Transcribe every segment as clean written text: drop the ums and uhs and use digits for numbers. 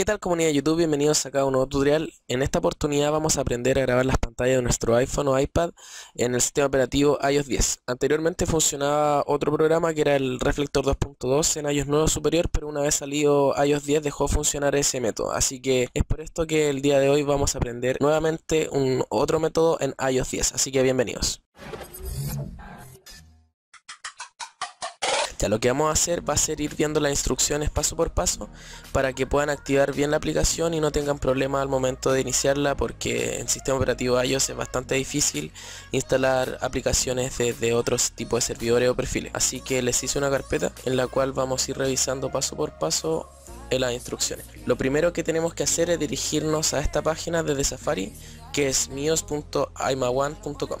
¿Qué tal, comunidad de YouTube? Bienvenidos acá a un nuevo tutorial. En esta oportunidad vamos a aprender a grabar las pantallas de nuestro iPhone o iPad en el sistema operativo iOS 10. Anteriormente funcionaba otro programa que era el Reflector 2.2 en iOS 9 superior, pero una vez salido iOS 10 dejó funcionar ese método. Así que es por esto que el día de hoy vamos a aprender nuevamente otro método en iOS 10. Así que bienvenidos. Ya, lo que vamos a hacer va a ser ir viendo las instrucciones paso por paso para que puedan activar bien la aplicación y no tengan problemas al momento de iniciarla, porque en sistema operativo iOS es bastante difícil instalar aplicaciones desde otros tipos de servidores o perfiles. Así que les hice una carpeta en la cual vamos a ir revisando paso por paso en las instrucciones. Lo primero que tenemos que hacer es dirigirnos a esta página desde Safari, que es mios.haimawan.com.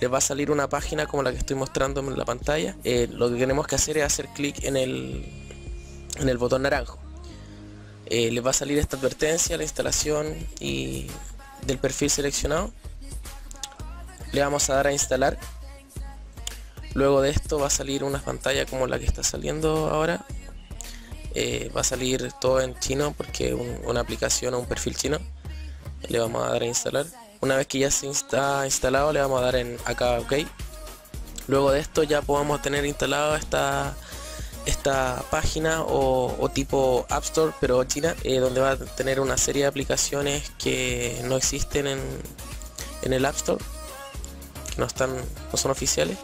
Les va a salir una página como la que estoy mostrando en la pantalla. Lo que tenemos que hacer es hacer clic en el botón naranjo. Les va a salir esta advertencia, la instalación y del perfil seleccionado. Le vamos a dar a instalar. Luego de esto va a salir una pantalla como la que está saliendo ahora. Va a salir todo en chino porque es una aplicación o un perfil chino. Le vamos a dar a instalar. Una vez que ya se está instalado, le vamos a dar en acá OK. Luego de esto ya podemos tener instalado esta página o tipo App Store, pero china, donde va a tener una serie de aplicaciones que no existen en el App Store, que no son oficiales.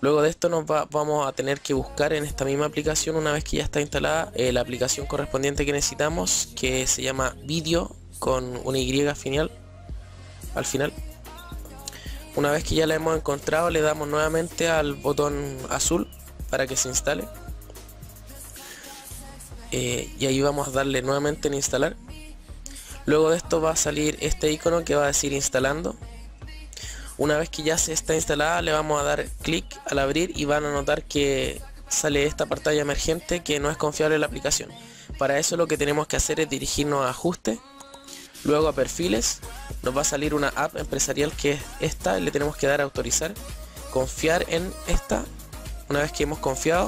Luego de esto vamos a tener que buscar en esta misma aplicación, una vez que ya está instalada, la aplicación correspondiente que necesitamos, que se llama Video con una Y final. Al final, una vez que ya la hemos encontrado, le damos nuevamente al botón azul para que se instale, y ahí vamos a darle nuevamente en instalar. Luego de esto va a salir este icono que va a decir instalando. Una vez que ya se está instalada, le vamos a dar clic al abrir y van a notar que sale esta pantalla emergente que no es confiable en la aplicación. Para eso lo que tenemos que hacer es dirigirnos a ajustes, luego a perfiles. Nos va a salir una app empresarial que es esta, le tenemos que dar a autorizar, confiar en esta. Una vez que hemos confiar,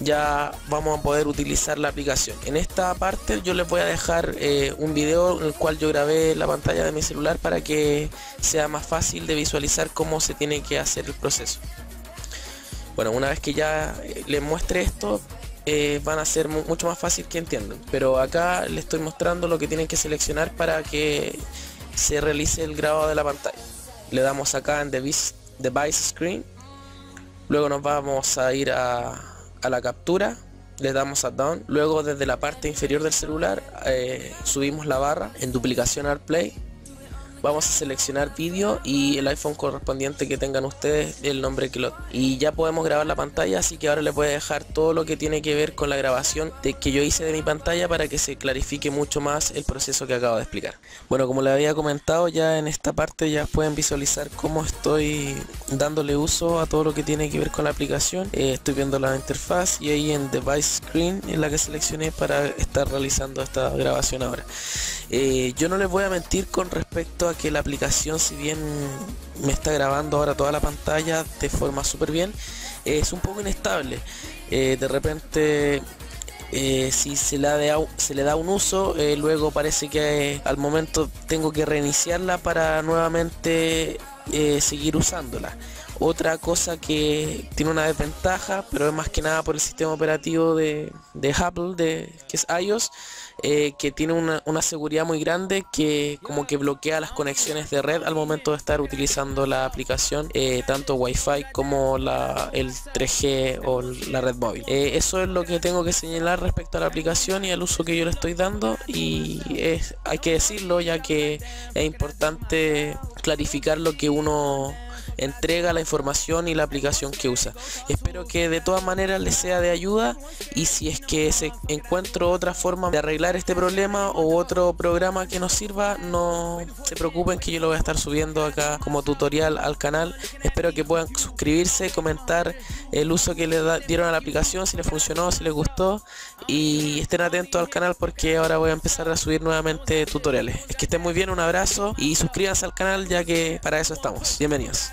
ya vamos a poder utilizar la aplicación. En esta parte yo les voy a dejar un video en el cual yo grabé la pantalla de mi celular para que sea más fácil de visualizar cómo se tiene que hacer el proceso. Bueno, una vez que ya les muestre esto, van a ser mucho más fácil que entiendan, pero acá les estoy mostrando lo que tienen que seleccionar para que se realice el grabado de la pantalla. Le damos acá en Device Screen, luego nos vamos a ir a la captura, le damos a Down, luego desde la parte inferior del celular subimos la barra en duplicación al Play, vamos a seleccionar vídeo y el iPhone correspondiente que tengan ustedes, el nombre que lo... Y ya podemos grabar la pantalla, así que ahora les voy a dejar todo lo que tiene que ver con la grabación que yo hice de mi pantalla para que se clarifique mucho más el proceso que acabo de explicar. Bueno, como les había comentado, ya en esta parte ya pueden visualizar cómo estoy dándole uso a todo lo que tiene que ver con la aplicación. Estoy viendo la interfaz y ahí en Device Screen es la que seleccioné para estar realizando esta grabación ahora. Yo no les voy a mentir con respecto a que la aplicación, si bien me está grabando ahora toda la pantalla de forma súper bien, es un poco inestable. De repente si se le da un uso, luego parece que al momento tengo que reiniciarla para nuevamente seguir usándola. Otra cosa que tiene una desventaja, pero es más que nada por el sistema operativo de Apple, que es iOS, que tiene una seguridad muy grande que como que bloquea las conexiones de red al momento de estar utilizando la aplicación, tanto Wi-Fi como el 3G o la red móvil. Eso es lo que tengo que señalar respecto a la aplicación y al uso que yo le estoy dando, y hay que decirlo, ya que es importante clarificar lo que uno entrega, la información y la aplicación que usa. Espero que de todas maneras les sea de ayuda, y si es que se encuentro otra forma de arreglar este problema o otro programa que nos sirva, no se preocupen que yo lo voy a estar subiendo acá como tutorial al canal. Espero que puedan suscribirse, comentar el uso que le dieron a la aplicación, si les funcionó, si les gustó, y estén atentos al canal porque ahora voy a empezar a subir nuevamente tutoriales. Es que estén muy bien, un abrazo y suscríbanse al canal, ya que para eso estamos. Bienvenidos.